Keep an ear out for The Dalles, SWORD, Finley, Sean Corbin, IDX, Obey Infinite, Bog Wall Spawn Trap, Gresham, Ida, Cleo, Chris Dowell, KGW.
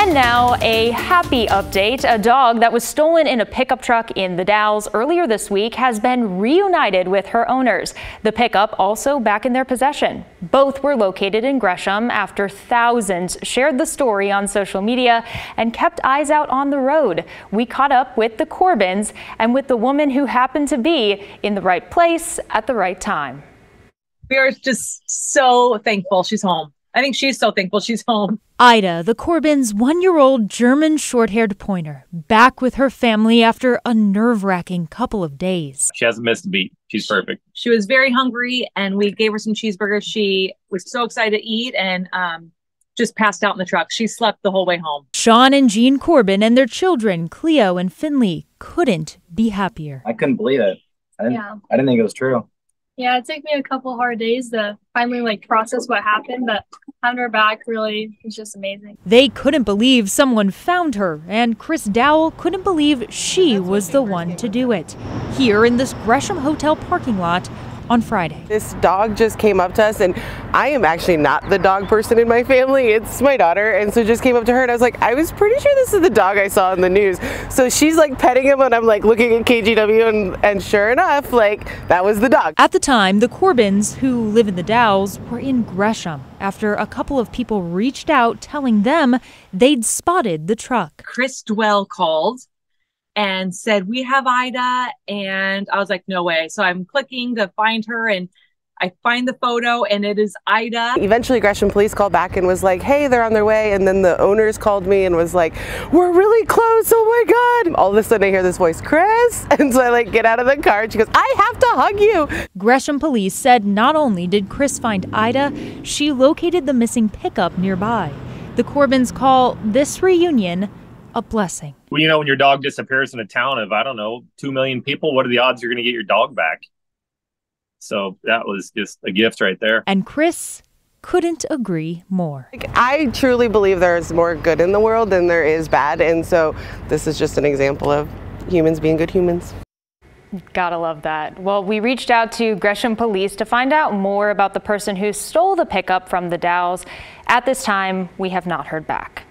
And now a happy update. A dog that was stolen in a pickup truck in the Dalles earlier this week has been reunited with her owners. The pickup also back in their possession. Both were located in Gresham after thousands shared the story on social media and kept eyes out on the road. We caught up with the Corbins and with the woman who happened to be in the right place at the right time. We are just so thankful she's home. I think she's so thankful she's home. Ida, the Corbin's one-year-old German short-haired pointer, back with her family after a nerve-wracking couple of days. She hasn't missed a beat. She's perfect. She was very hungry, and we gave her some cheeseburgers. She was so excited to eat and just passed out in the truck. She slept the whole way home. Sean and Jean Corbin and their children, Cleo and Finley, couldn't be happier. I couldn't believe it. I didn't think it was true. Yeah, it took me a couple hard days to finally process what happened, but having her back really is just amazing. They couldn't believe someone found her, and Chris Dowell couldn't believe she was the one to do it. Here in this Gresham Hotel parking lot on Friday. This dog just came up to us, and I am actually not the dog person in my family. It's my daughter, and so just came up to her, and I was like, I was pretty sure this is the dog I saw in the news. So she's petting him, and I'm looking at KGW, and sure enough, that was the dog. At the time, the Corbins, who live in the Dalles, were in Gresham after a couple of people reached out telling them they'd spotted the truck. Chris Dowell called and said, we have Ida, and I was like, no way. So I'm clicking to find her, and I find the photo, and it is Ida. Eventually, Gresham Police called back and was like, hey, they're on their way. And then the owners called me and was like, we're really close. Oh, my God. All of a sudden, I hear this voice, Chris. And so I get out of the car, and she goes, I have to hug you. Gresham Police said not only did Chris find Ida, she located the missing pickup nearby. The Corbins call this reunion a blessing. Well, when your dog disappears in a town of, I don't know, 2 million people, what are the odds you're going to get your dog back? So that was just a gift right there. And Chris couldn't agree more. I truly believe there is more good in the world than there is bad. And so this is just an example of humans being good humans. Gotta love that. Well, we reached out to Gresham Police to find out more about the person who stole the pickup from the Dalles. At this time, we have not heard back.